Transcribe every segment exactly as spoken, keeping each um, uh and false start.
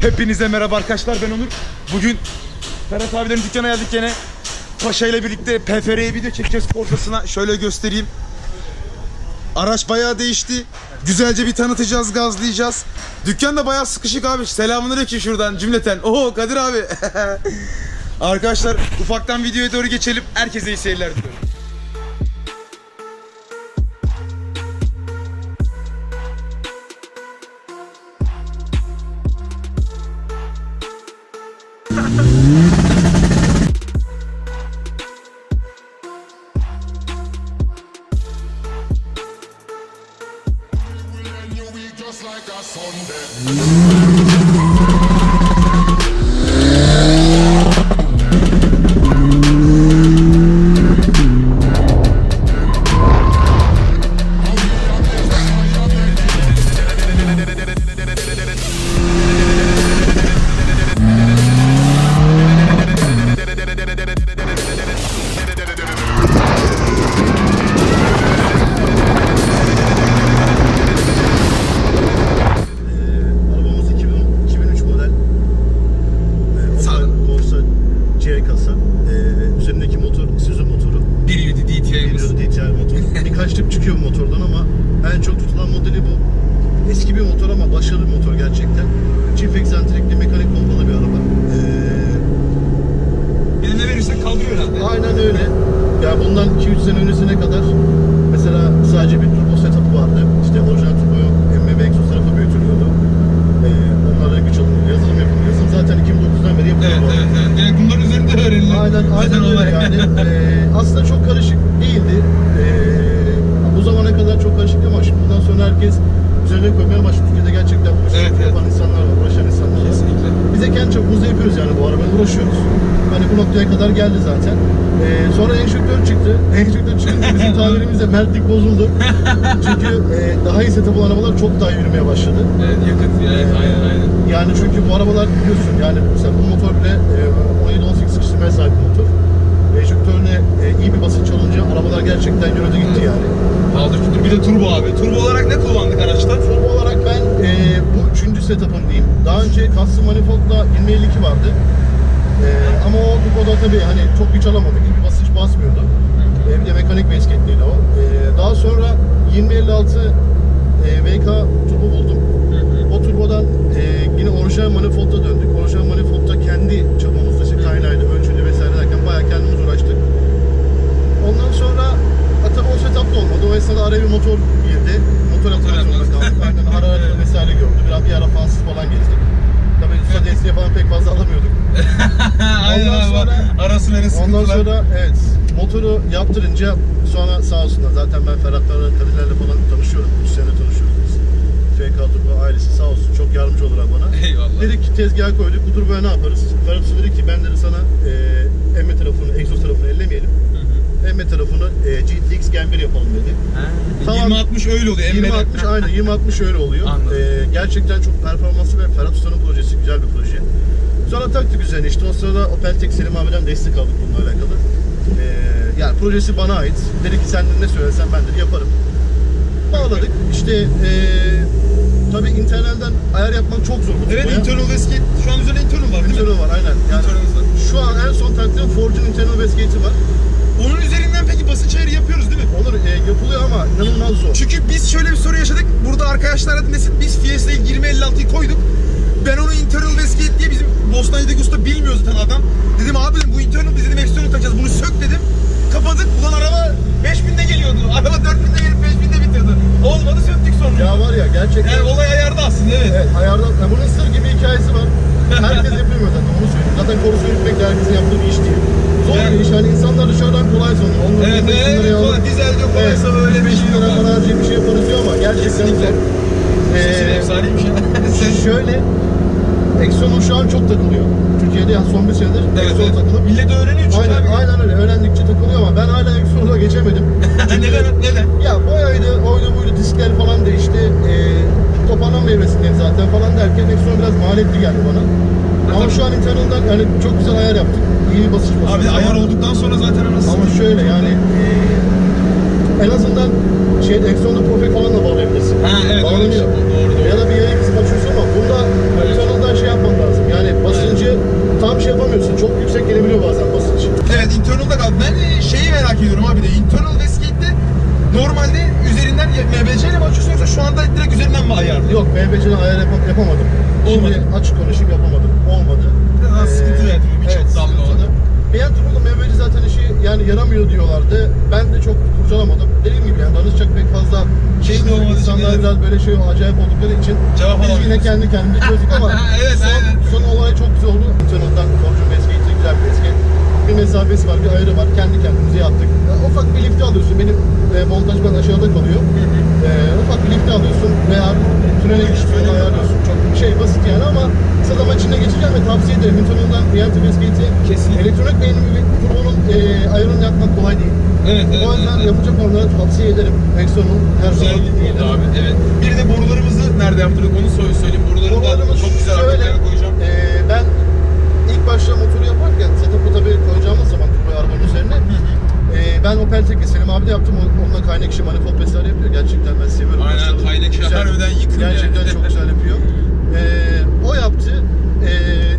Hepinize merhaba arkadaşlar, ben Onur. Bugün Ferhat abilerin dükkana geldik gene. Paşa ile birlikte P F R'ye video çekeceğiz Corsa'sına. Şöyle göstereyim. Araç bayağı değişti. Güzelce bir tanıtacağız, gazlayacağız. Dükkan da bayağı sıkışık abi. Selamünaleyküm şuradan cümleten. Oo Kadir abi. Arkadaşlar ufaktan videoya doğru geçelim. Herkese iyi seyirler diliyorum. G D X Gen bir yapalım dedi. Tamam, yirmi altmış öyle oluyor. yirmi altmış aynen, yirmi altmış öyle oluyor. Ee, gerçekten çok performanslı ve Ferhat Usta'nın projesi güzel bir proje. Sonra taktık üzerine işte o sırada Opel Tech Selim abiden destek aldık bununla alakalı. Ee, yani projesi bana ait. Dedi ki sen ne söylersen ben de yaparım. Bağladık işte ee, tabii internalden ayar yapmak çok zor. Evet, internal wastegate'i şu an üzerine internal var değil internal mi? Internal var aynen. Yani şu an en son taktığım Fortune internal wastegate'i var. Onun üzerinden peki basınç ayarı yapıyoruz değil mi? Olur, e, yapılıyor ama inanılmaz zor. Çünkü biz şöyle bir soru yaşadık. Burada arkadaşlar dinlesin. Biz Fiesta'ya yirmi elli altıyı koyduk. Ben onu internal wasteGate diye bizim Bostancı'daki usta bilmiyor zaten adam. Dedim abi bu internal biz dedim external takacağız. Bunu sök dedim. Kapadık. Ulan araba beş binde geliyordu. Araba dört binde gelip beş binde bitirdi. Olmadı söktük sonra. Ya var ya gerçekten. Yani olay ayarda aslında evet. Evet ayarda. Yani bunun sır gibi hikayesi var. Herkes yapıyor zaten. Onu söyleyeyim. Zaten Corsa yürütmek de herkesin yaptığı bir iş değil. Zor yani, bir iş. Yani insanlar dışarıdan kolay sanıyor. Onlar evet, evet, kolay. Dizel diyor kolaysa evet, öyle bir şey yok. beş bin lira falan harcayıp bir şey yaparız diyor ama gerçekten zor. Ee, Sesin efsaneymiş ya. Şöyle, Exxon'un şu an çok takılıyor. Türkiye'de ya son bir senedir evet, Exxon evet. takılıp. Millet öğreniyor çünkü. Aynen, aynen öyle. Öğrendikçe takılıyor ama ben hala Exxon'a geçemedim. Neden? Neden? Ya boyaydı, oydu buydu, diskler falan değişti. Ee, toparlanma evresindeyim zaten falan derken Exxon biraz maliyetli geldi bana. Ama tabii. Şu an internal'dan yani çok güzel ayar yaptık. İyi basış basınç. Abi ayar olduktan sonra zaten anasını. Ama şöyle yani ee, en azından şey Exxon'da profil falan da bağlayabilirsin. Ha evet. Bağlanıyor. Doğru doğru. Ya da bir yere kısım açıyorsun ama bunda evet. internal'dan şey yapmam. M B C'den ayar yap yapamadım. Olmadı. Şimdi açık konuşup yapamadım. Olmadı. Biraz ee, sıkıntı verdi. Birçok evet, damla oldu. Beyantur oğlum M B C zaten işi yani yaramıyor diyorlardı. Ben de çok kurcalamadım. Dediğim gibi yani danışacak pek fazla şey olmadı. İnsanlar biraz böyle şey acayip oldukları için cevap biz yine kendi kendimize çözdük ama evet, son, aynen. son olay çok güzel oldu. Sonundan Fortune eski Tigra eski. Bir mesafesi var, bir ayrı var. Kendi kendimize yaptık. Yani ufak bir lifti alıyorsun. Benim e, montaj ben aşağıda kalıyor. E, ufak bir lifti alıyorsun veya tünele geçtiğini ayarlıyorsun. Çok şey basit yani ama sıralama içinde geçeceğim ve tavsiye ederim. Newton'dan R T V G T kesinlikle. Elektronik beynimi ve turbonun e, ayarını yapmak kolay değil. Evet, evet, o yüzden evet, yapacak onlara tavsiye ederim. Exxon'un her zaman değil abi. Evet. Bir de borularımızı nerede yaptırdık onu söyleyeyim. Boruları da çok güzel arkaya koyacağım. E, ben İlk başta motoru yaparken, setup'ı tabii koyacağımız zaman turbo arabanın üzerine e, ben Opel Tech'le Selim abi de yaptım, onunla kaynak işi, manifold pesler yapıyor. Gerçekten ben seviyorum. Aynen, kaynak işi harbiden yıkıyor yani. Gerçekten çok güzel yapıyor. E, o yaptı. E,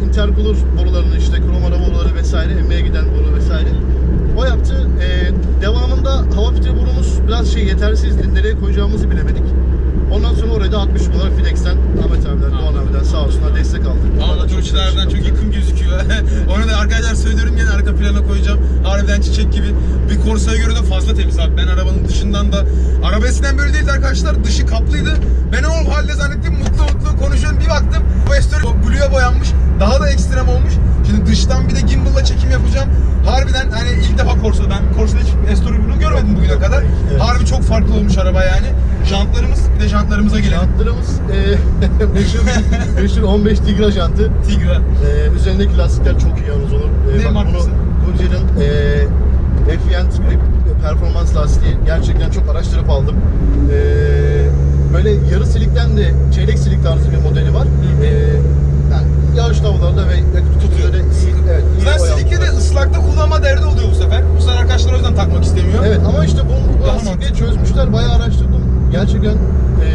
intercooler borularını, işte krom ara boruları vesaire, emmeye giden boru vesaire. O yaptı. E, devamında hava filtre borumuz biraz şey yetersizdi. Nereye koyacağımızı bilemedik. Ondan sonra oraya da altmış dolar FINEX'ten Ahmet abiler, Doğan Ağabey'den sağ olsunlar destek aldık. Amatörçülerden çok yıkım gözüküyor. Ona da arkadaşlar söylüyorum, yine arka plana koyacağım. Harbiden çiçek gibi. Bir Corsa'ya göre de fazla temiz abi. Ben arabanın dışından da... Araba eskiden böyle değildi arkadaşlar. Dışı kaplıydı. Ben o halde zannettim, mutlu mutlu konuşuyorum. Bir baktım, bu S-Tor blue'ya boyanmış. Daha da ekstrem olmuş. Şimdi dıştan bir de gimbal'la çekim yapacağım. Harbiden hani ilk defa Corsa'da. Ben Corsa'da hiç S-Tor bunu görmedim bugüne kadar. Evet. Harbi çok farklı olmuş araba yani. Jantlarımız, bir de jantlarımıza gelelim. Jantlarımız e, meşhur on beş Tigra jantı. Tigra. E, üzerindeki lastikler çok iyi yalnız olur. E, ne markası? Goodyear'ın e, Efficient Grip performans lastiği. Gerçekten çok araştırıp aldım. E, böyle yarı silikten de çeyrek silik tarzı bir modeli var. E, yani yağış davalarda ve tutuyor. Evet, ben silikte de ıslakta kullanma derdi oluyor bu sefer. Bu sefer arkadaşlar o yüzden takmak istemiyor. Evet ama işte bu lastikleri çözmüşler. Bayağı araştırdım. Gerçekten e,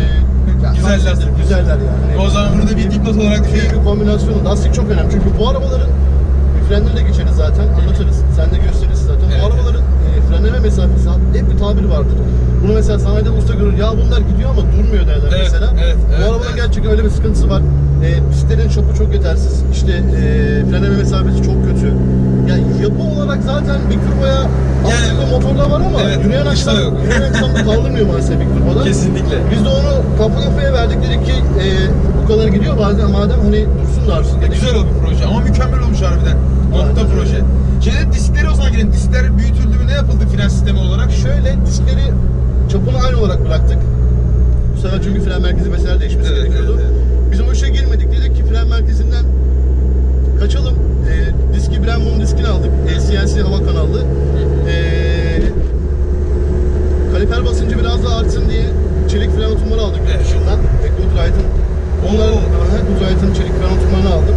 güzel lastik, güzeller yani. O zaman bunu da bir dipnot olarak şey, bir kombinasyonu lastik çok önemli çünkü bu arabaların frenleri de geçeriz zaten, anlatırız, sen de gösteririz zaten. Evet. Bu arabaların e, frenleme mesafesi hep bir tabir vardır. Bunu mesela sanayide usta görür, ya bunlar gidiyor ama durmuyor derler evet, mesela. Evet, bu evet, arabanın evet, gerçekten öyle bir sıkıntısı var. E, pistlerin şopu çok yetersiz, işte e, frenleme mesafesi çok kötü. Yani yapı olarak zaten bir turboya aslında yani, motorda var ama evet, yürüyen aksan kaldırmıyor maalesef bir turboda. Kesinlikle. Biz de onu kapı kapıya verdik, dedik ki e, bu kadar gidiyor bazen madem hani dursun darsın dedik. Güzel oldu bir proje ama mükemmel olmuş harbiden. Nokta evet, proje. Şimdi diskleri o zaman girelim. Diskler büyütüldü mü, ne yapıldı fren sistemi olarak? Şöyle diskleri çapını aynı olarak bıraktık. Bu sefer çünkü fren merkezi mesela değişmesi evet, gerekiyordu. Evet, evet. Biz o işe girmedik, dedik ki fren merkezinden kaçalım. E, diski Brembo'nun diskini aldık. C N C hava kanallı. E, kaliper basıncı biraz daha artsın diye çelik fren otumları aldık yurt dışından. Evet. Goodyear'ın. Onların Goodyear'ın çelik fren otumlarını aldım.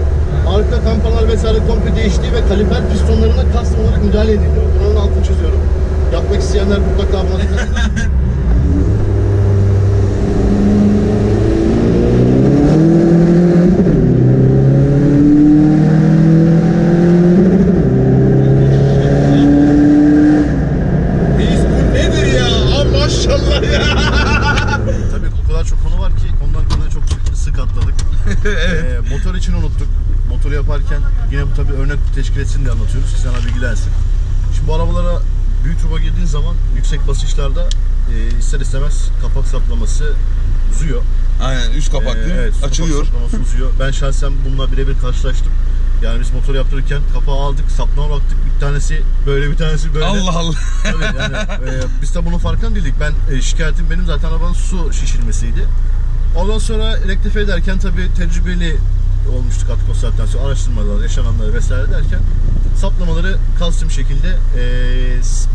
Arka kampalar vesaire komple değişti ve kaliper pistonlarına custom olarak müdahale ediliyor. Bunun altını çiziyorum. Yapmak isteyenler mutlaka abone olun. Teşkil etsin diye anlatıyoruz ki sana bilgilensin. Şimdi bu arabalara büyük turbo girdiğin zaman yüksek basınçlarda e, ister istemez kapak saplaması uzuyor. Aynen, üst kapak e, değil mi? Evet, açılıyor. Kapak saplaması uzuyor. Ben şahsen bununla birebir karşılaştım. Yani biz motor yaptırırken kapağı aldık, saplama baktık, bir tanesi böyle bir tanesi böyle. Allah Allah. Tabii yani, e, biz de bunun farkında değildik. Ben e, şikayetim benim zaten arabanın su şişirmesiydi. Ondan sonra elektrife ederken tabii tecrübeli olmuştuk artık o saatten sonra, araştırmalar, yaşananları vesaire derken saplamaları custom şekilde e,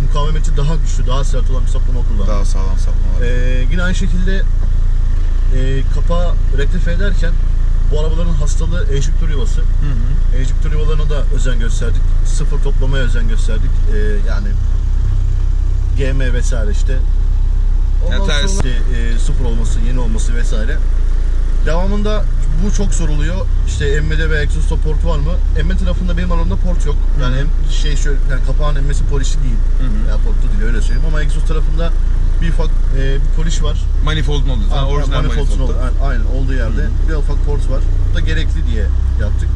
mukavemeti daha güçlü, daha sert olan bir saplama kullandık. Daha sağlam saplamalar. E, yine aynı şekilde e, kapağı rektife ederken bu arabaların hastalığı enjektör yuvası. Enjektör yuvalarına da özen gösterdik. Sıfır toplamaya özen gösterdik. E, yani G M vesaire işte. Ondan yani sonra e, sıfır olması, yeni olması vesaire. Devamında bu çok soruluyor. İşte emmede ve egzozda portu var mı? Emme tarafında benim alanımda port yok. Yani hem şey şöyle yani kapağın emmesi polisi değil. Hı hı. Ya portu değil öyle söyleyeyim ama egzoz tarafında bir ufak e, bir koliş var. Manifold mu oldu? Aynen, orijinal manifold oldu. Aynen, olduğu yerde hmm. bir ufak port var. Bu da gerekli diye yaptık.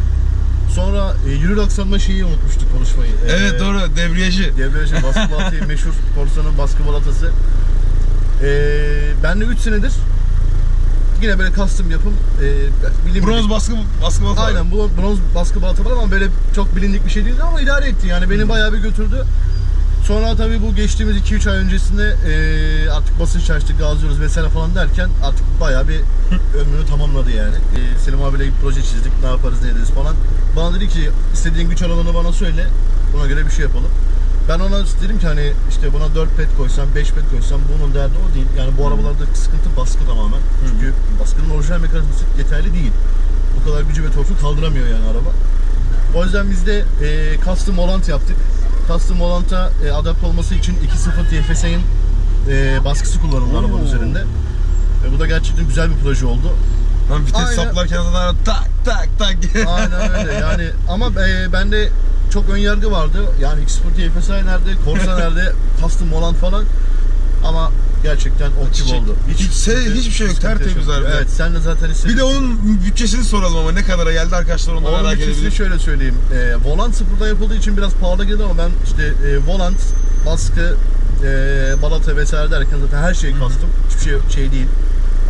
Sonra e, yürür aksanma şeyi unutmuştuk konuşmayı. E, evet doğru, debriyajı. Debriyajı, baskı balatayı, meşhur Corsa'nın baskı balatası. E, ben de üç senedir yine böyle custom yapım. E, bronz baskı baskı balata. Aynen, bu bronz baskı balata falan ama böyle çok bilindik bir şey değildi ama idare etti yani, beni hmm. bayağı bir götürdü. Sonra tabii bu geçtiğimiz iki üç ay öncesinde e, artık basınç açtık, gazlıyoruz vesaire falan derken artık bayağı bir ömrünü tamamladı yani. E, Selim abiyle bir proje çizdik, ne yaparız ne ederiz falan. Bana dedi ki istediğin güç aralığını bana söyle, buna göre bir şey yapalım. Ben ona dedim ki hani işte buna dört pet koysam, beş pet koysam bunun derdi o değil. Yani bu hmm. arabalarda sıkıntı baskı tamamen. Hmm. Çünkü baskının orijinal mekanizması yeterli değil. Bu kadar gücü ve torku kaldıramıyor yani araba. O yüzden biz de e, custom volant yaptık. Custom volanta e, adapte olması için iki nokta sıfır T F S'in e, baskısı kullanıldı arabanın üzerinde. E, bu da gerçekten güzel bir proje oldu. Lan vites Aynen. saplarken zaten tak tak tak. Aynen öyle yani, ama e, bende çok önyargı vardı. Yani X-Sport T F S I nerede, Corsa nerede, custom volant falan. Ama gerçekten o gibi oldu. Hiç, hiç se, hiçbir şey yok, tertemiz abi. Evet, sen de zaten istedim. Bir de onun bütçesini soralım ama ne kadara geldi arkadaşlar, onlara merak edebilirim. Onun bütçesini şöyle söyleyeyim. E, volant sıfırdan yapıldığı için biraz pahalı geldi ama ben işte e, volant, baskı, e, balata vesaire derken zaten her şeyi kastım. Hiçbir şey şey değil.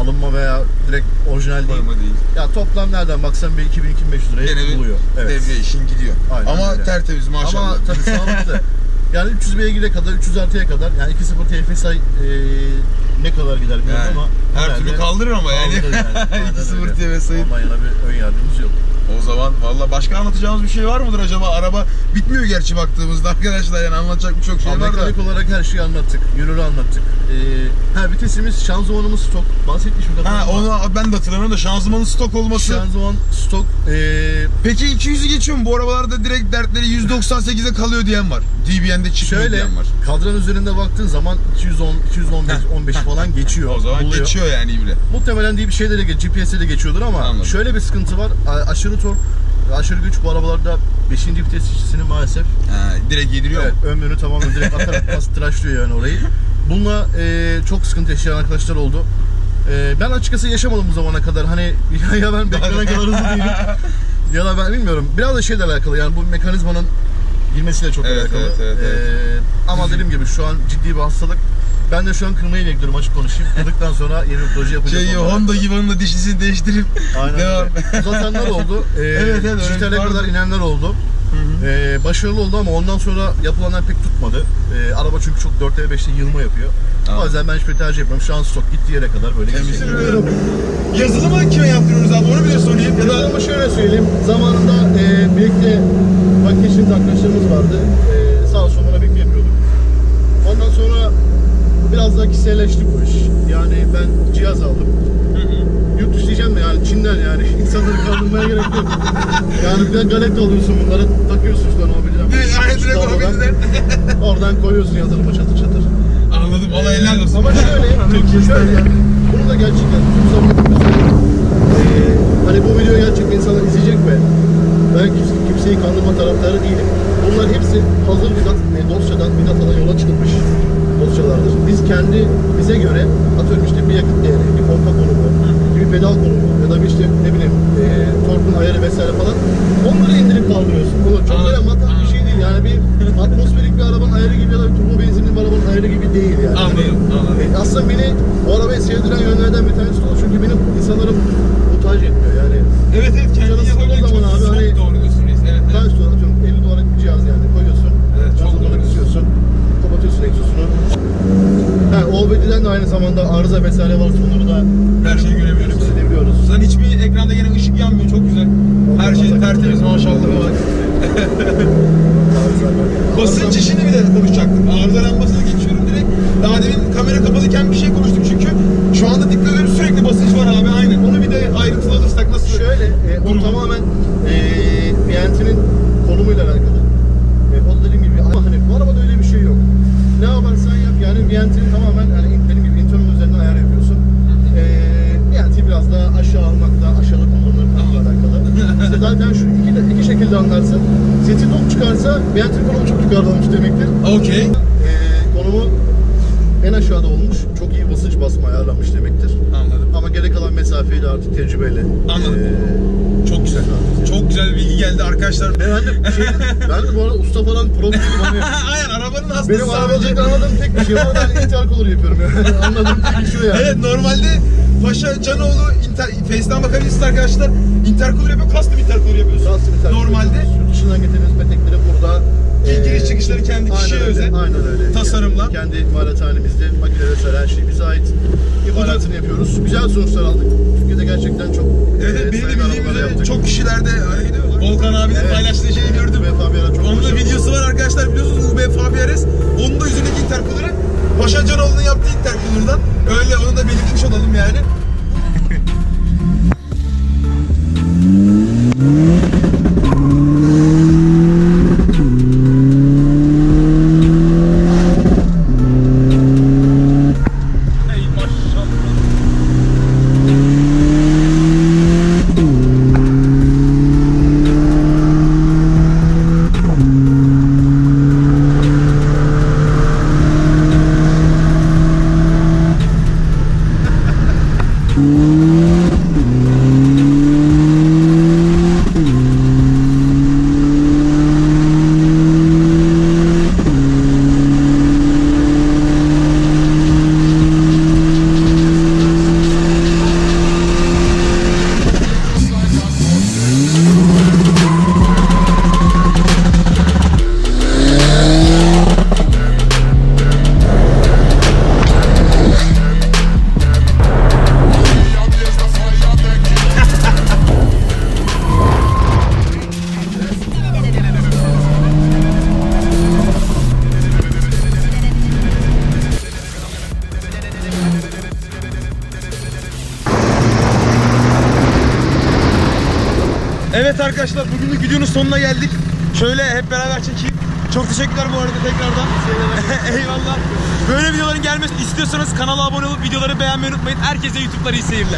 Alınma veya direkt orijinal değil. değil. Ya toplam nereden baksan bir iki bin iki bin beş yüz liraya gene buluyor. Evet. Devre işin gidiyor. Aynen, ama öyle. Tertemiz maşallah. Ama tabii sağlıklı. Yani üç yüz beygire kadar, üç yüz artıya kadar, yani iki nokta sıfır T F S I e, ne kadar gider bilmiyorum yani, ama her türlü kaldırır ama yani, yani. iki nokta sıfır T F S I ondan yana bir ön yardımımız yok. O zaman valla başka anlatacağımız bir şey var mıdır acaba? Araba bitmiyor gerçi baktığımızda arkadaşlar, yani anlatacak birçok şey var da. Mekanik olarak her şeyi anlattık, yönünü anlattık. Ee, ha vitesimiz, şanzımanımız stok, bahsetmişim de. Ha onu ben de hatırlamıyorum da, şanzımanın stok olması. Şanzıman stok. Ee... Peki iki yüzü geçiyor mu? Bu arabalarda direkt dertleri yüz doksan sekize kalıyor diyen var. D B M'de çıkıyor Şöyle, diyen var. kadran üzerinde baktığın zaman iki yüz on, iki yüz on beş falan geçiyor. O zaman oluyor. Geçiyor yani ibre. Muhtemelen diye bir şeylere G P S'e de geçiyordur ama Anladım. şöyle bir sıkıntı var. Aşırı tork, aşırı güç bu arabalarda beşinci vites işçisini maalesef ha, direkt yediriyor. Evet, ömrünü tamamen direkt atarak pas tıraşlıyor yani orayı. Bununla e, çok sıkıntı yaşayan arkadaşlar oldu. E, ben açıkçası yaşamadım bu zamana kadar. Hani ya ben beklenen kadar hızlı değilim ya da ben bilmiyorum. Biraz da şeyle alakalı yani, bu mekanizmanın girmesiyle çok evet, alakalı. Evet, evet, evet. E, ama dediğim gibi şu an ciddi bir hastalık. Ben de şu an kırmayı bekliyorum, açık konuşayım. Kırdıktan sonra yeni bir proje yapacağız. Şey, Honda gibi onun da dişlisini değiştirip Aynen devam. Uzatanlar oldu. Ee, evet, evet, dijitale evet, kadar inenler oldu. Hı hı. Ee, başarılı oldu ama ondan sonra yapılanlar pek tutmadı. Ee, araba çünkü çok dörtte beşte yığılma yapıyor. Aa. O yüzden ben hiçbir tercih yapmıyorum. Şu an stok gittiği yere kadar böyle geçiyor. Yazılımı kime yaptırıyoruz abi? Onu bile sorayım. Ya da ama şöyle söyleyeyim. Zamanında e, birlikte makyajımız arkadaşlarımız vardı. E, sağ olsun bana birlikte yapıyorduk. Ondan sonra biraz daha kişiselleşti bu iş. Yani ben cihaz aldım. Hı hı. Yurt dışı diyeceğim de yani Çin'den yani. İnsanları kandırmaya gerek yok. Yani bir de galeta alıyorsun, bunları takıyorsun işte o mobilden. Oradan koyuyorsun yazılıma çatır çatır. Anladım. Valla helal olsun. Ama şöyle, çok şöyle yani. Bunu da gerçekten tüm zamanımızda ee, hani bu videoyu gerçekten insanlar izleyecek ve ben kimse, kimseyi kandırma taraftarı değilim. Bunlar hepsi hazır bidat, dosyadan bidatana yola çıkmış dosyalardır. Biz kendi, bize göre atıyorum işte bir yakıt değeri, bir pompa konumu, bir pedal konumu ya da bir işte ne bileyim e, torkun ayarı vesaire falan, onları indirip kaldırıyorsun. Bunlar çok böyle matah bir şey değil yani, bir atmosferik bir arabanın ayarı gibi ya da bir turbo benzinli bir arabanın ayarı gibi değil yani. Anladım, anladım. E, aslında beni o arabayı sevdiren yönlerden bir tanesi olur çünkü benim insanlara muhtaç etmiyor yani. Evet evet, kendini yapabilecek çok abi, hani, doğru diyorsunuz. Evet, evet. Kaç dolar atıyorum, elli dolarlık bir cihaz yani koyuyorsun, evet, çok doğru diyorsun. Kapatıyorsun egzosunu. Ha, O B D'den de aynı zamanda arıza vesaire var, onları da her şeyi görebiliyoruz, hissedebiliyoruz. Zaten hiçbir ekranda gene ışık yanmıyor, çok güzel. Ondan her şey tertemiz maşallah. Basınç işini bir de konuşacaktık. Arıza lambasını geçiyorum direkt. Daha demin kamera kapalıken bir şey konuştuk çünkü şu anda dikkat ediyorum, sürekli basınç var abi, aynen. Onu bir de ayrıntılı alırsak nasıl? Şöyle, e, o tamamen Beyantur'un e, konumuyla alakalı. O da dediğim gibi ama hani bu arabada öyle bir şey yok. Ne yaparsan yap yani Beyantur'un tamamen hani benim gibi internal üzerinden ayar yapıyorsun. Beyantur ee, biraz daha aşağı almakla, aşağılık kullanılmakla alakalı. İşte zaten şu iki, iki şekilde anlarsın. Seti top çıkarsa Beyantur konumu çok yukarıdamış demektir. Okey. Ee, konumu en aşağıda olmuş, çok iyi basınç basma ayarlanmış demektir. Anladım. Ama gerek kalan mesafeyi de artık tecrübeyle. Anladım. Ee, çok güzel abi. Çok güzel bir bilgi geldi arkadaşlar. Ben de, şey, ben de bu arada usta falan pro değilim. Aynen, arabanın hastası. Benim arabacılıkla anladığım tek bir şey var. Ben intihar kolları yapıyorum yani. Anladığım tek bir şey yani. Evet, normalde Paşa, Canoğlu, Face'den bakabilirsiniz arkadaşlar. İntercooler yapıyor, custom intercooler yapıyorsun. Custom intercooler. Normalde yurt dışından getirdiğimiz petekleri burada ee, giriş çıkışları kendi kişiye özel. Aynen öyle. Tasarımla. Kendi imalathanemizde makinelere seren şey bize ait. İmalatını yapıyoruz. Güzel sonuçlar aldık. Türkiye'de gerçekten çok evet, e, benim de bildiğim üzere çok kişilerde e, Volkan abinin evet. paylaştığı şeyi gördüm. U B Fabiares. Onun da videosu var arkadaşlar, biliyorsunuz U B Fabiares. Onun da üzerindeki intercooler'ı Paşa Canoğlu'nun yaptığı intercooler'dan. Öyle, onu da belirtmiş olalım yani. Evet arkadaşlar, bugünlük videonun sonuna geldik. Şöyle hep beraber çekeyim. Çok teşekkürler bu arada tekrardan. Eyvallah. Böyle videoların gelmesini istiyorsanız kanala abone olup videoları beğenmeyi unutmayın. Herkese YouTube'ları iyi seyirler.